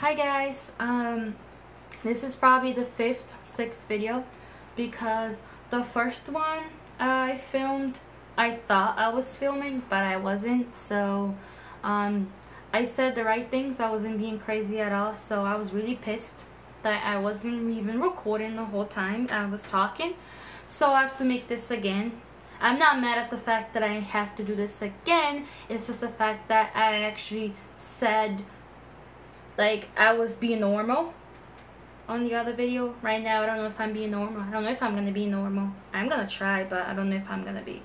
Hi guys, this is probably the sixth video, because the first one I filmed, I thought I was filming, but I wasn't. So I said the right things, I wasn't being crazy at all, so I was really pissed that I wasn't even recording the whole time I was talking. So I have to make this again. I'm not mad at the fact that I have to do this again, it's just the fact that I actually said, like, I was being normal on the other video. Right now, I don't know if I'm being normal. I don't know if I'm going to be normal. I'm going to try, but I don't know if I'm going to be.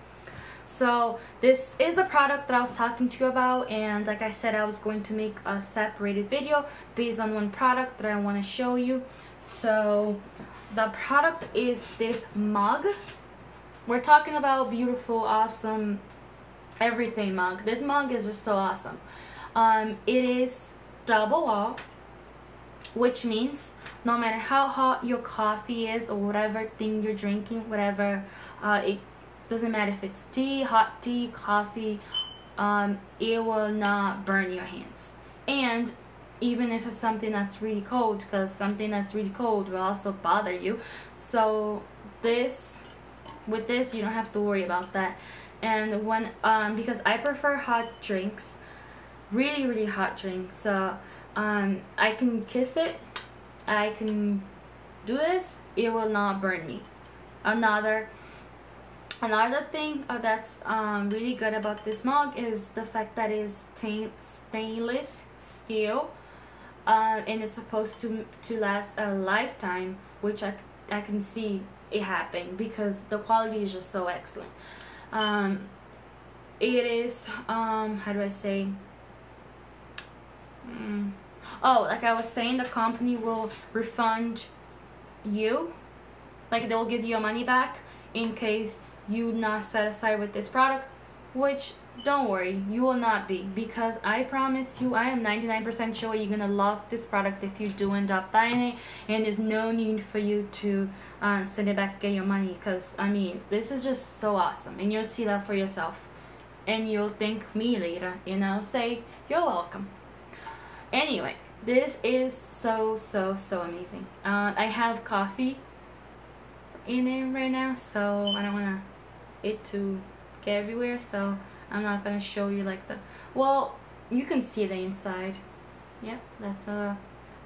So, this is a product that I was talking to you about. And like I said, I was going to make a separated video based on one product that I want to show you. So, the product is this mug. We're talking about beautiful, awesome, everything mug. This mug is just so awesome. It is double wall, which means no matter how hot your coffee is or whatever thing you're drinking, whatever, it doesn't matter if it's tea, hot tea, coffee, it will not burn your hands. And even if it's something that's really cold, because something that's really cold will also bother you. So with this you don't have to worry about that. And when because I prefer hot drinks, really hot drinks, so I can kiss it, I can do this, it will not burn me. Another thing that's really good about this mug is the fact that it's stainless steel, and it's supposed to last a lifetime, which I can see it happen because the quality is just so excellent. It is how do I say, oh, like I was saying, the company will refund you, like they'll give you your money back in case you're not satisfied with this product, which don't worry, you will not be, because I promise you, I am 99% sure you're gonna love this product if you do end up buying it, and there's no need for you to send it back, get your money, because I mean, this is just so awesome, and you'll see that for yourself, and you'll thank me later, and I'll say you're welcome. Anyway, this is so amazing. I have coffee in it right now, so I don't want it to get everywhere, so I'm not going to show you like the, well, you can see the inside. Yep, that's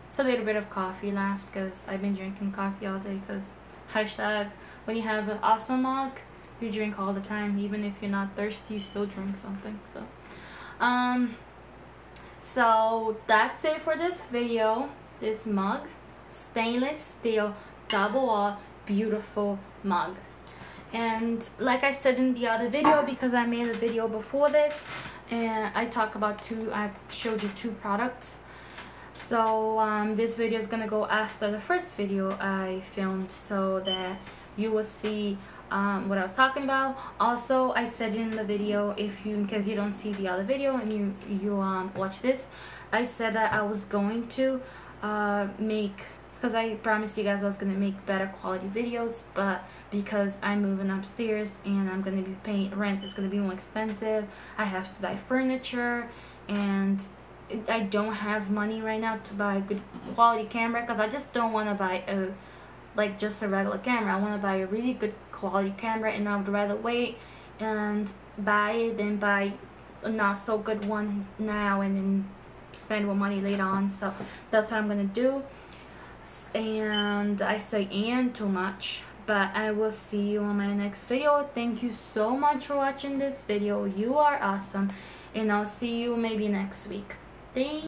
it's a little bit of coffee left, because I've been drinking coffee all day, because hashtag, when you have an awesome mug, you drink all the time. Even if you're not thirsty, you still drink something. So so that's it for this video. This mug, stainless steel, double wall, beautiful mug. And like I said in the other video, because I made a video before this, and I talk about I showed you two products. So this video is gonna go after the first video I filmed, so that you will see what I was talking about. Also, I said in the video, in case you don't see the other video and you watch this, I said that I was going to make, because I promised you guys I was going to make better quality videos, but because I'm moving upstairs and I'm going to be paying rent, it's going to be more expensive, I have to buy furniture, and I don't have money right now to buy a good quality camera, because I just don't want to buy a just a regular camera. I want to buy a really good quality camera, and I would rather wait and buy it than buy a not so good one now and then spend more money later on. So that's what I'm gonna do. And I say "and" too much, but I will see you on my next video. Thank you so much for watching this video. You are awesome, and I'll see you maybe next week. Thanks.